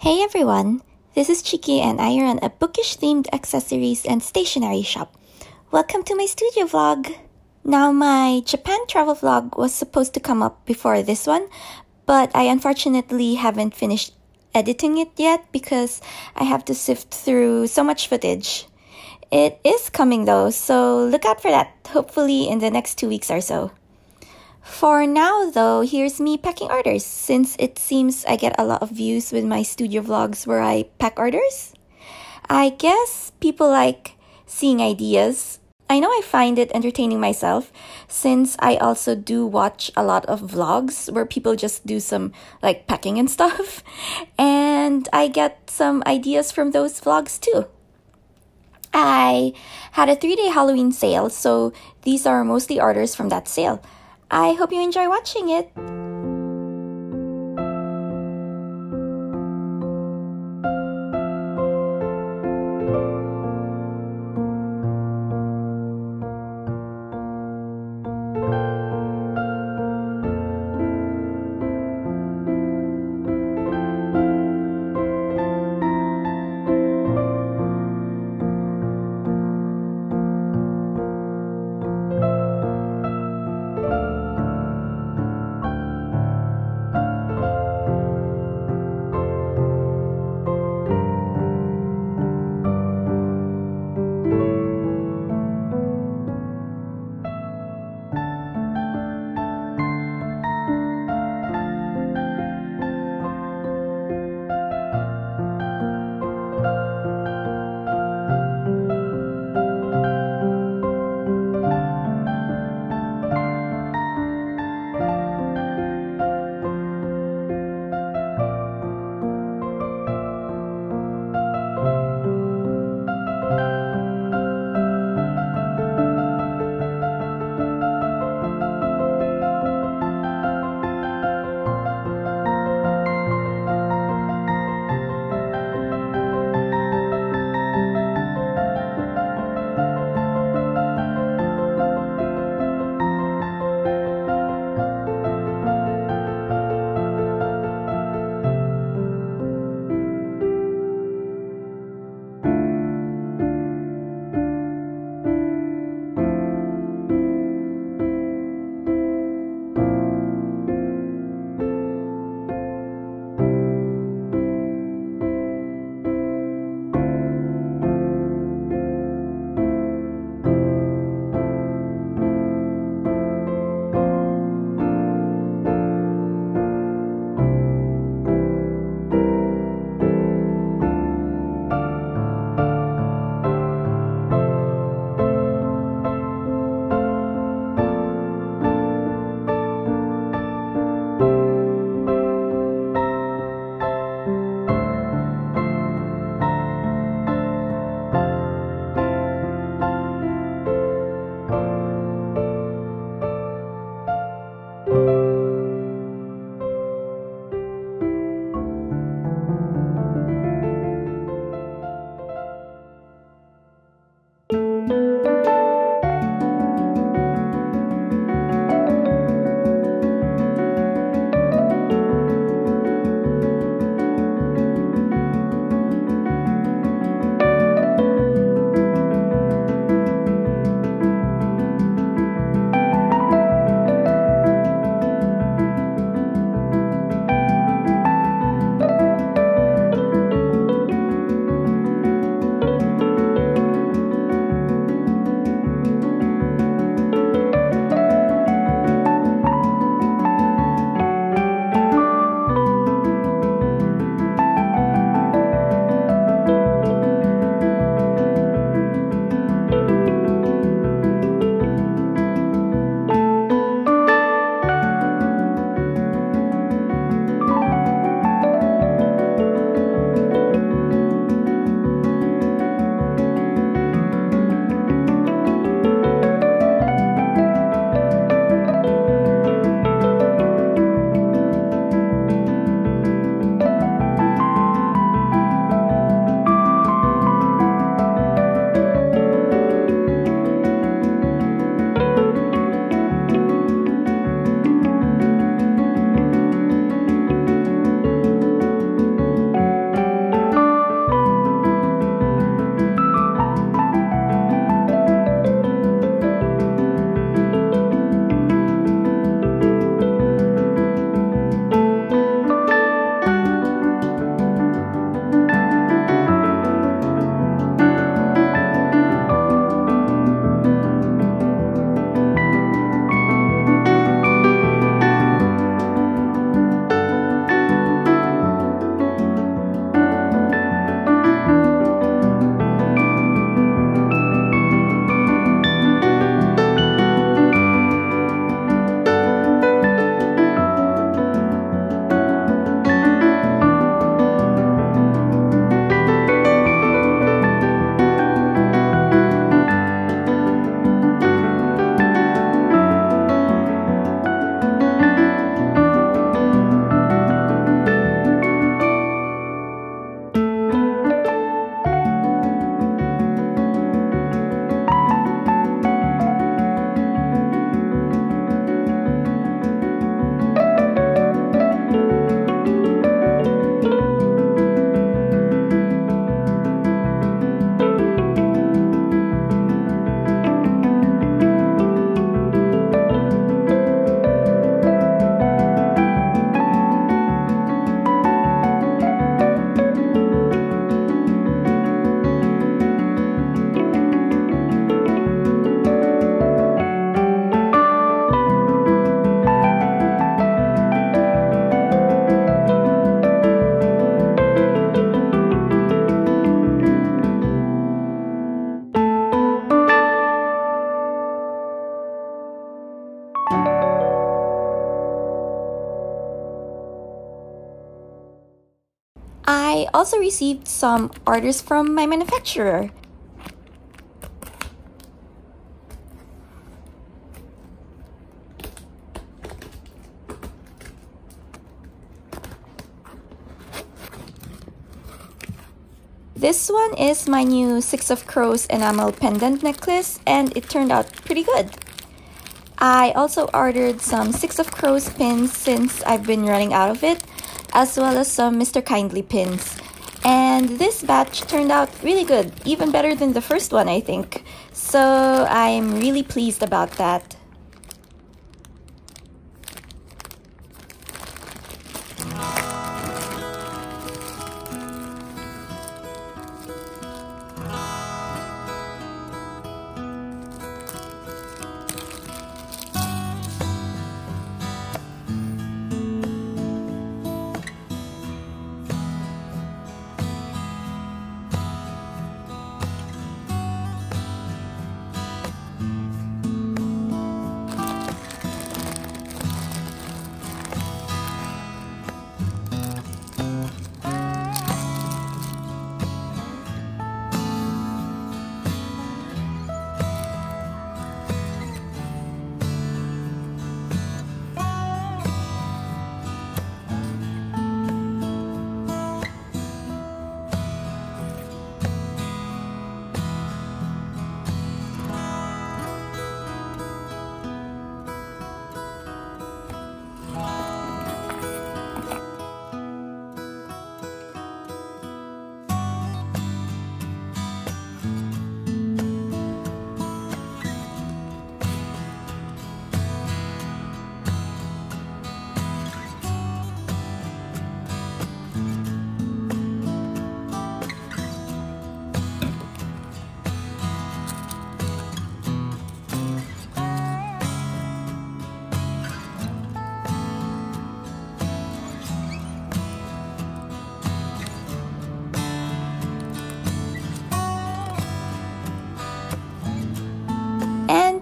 Hey everyone, this is Chiki and I run a bookish themed accessories and stationery shop. Welcome to my studio vlog! Now my Japan travel vlog was supposed to come up before this one, but I unfortunately haven't finished editing it yet because I have to sift through so much footage. It is coming though, so look out for that, hopefully in the next 2 weeks or so. For now though, here's me packing orders, since it seems I get a lot of views with my studio vlogs where I pack orders. I guess people like seeing ideas. I know I find it entertaining myself, since I also do watch a lot of vlogs where people just do some like packing and stuff, and I get some ideas from those vlogs too. I had a 3-day Halloween sale, so these are mostly orders from that sale. I hope you enjoy watching it! I also received some orders from my manufacturer. This one is my new Six of Crows enamel pendant necklace, and it turned out pretty good. I also ordered some Six of Crows pins since I've been running out of it, as well as some Mr. Kindly pins. And this batch turned out really good, even better than the first one, I think. So I'm really pleased about that.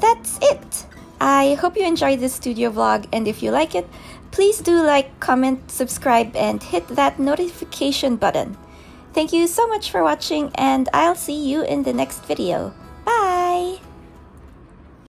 That's it! I hope you enjoyed this studio vlog, and if you like it, please do like, comment, subscribe, and hit that notification button. Thank you so much for watching, and I'll see you in the next video.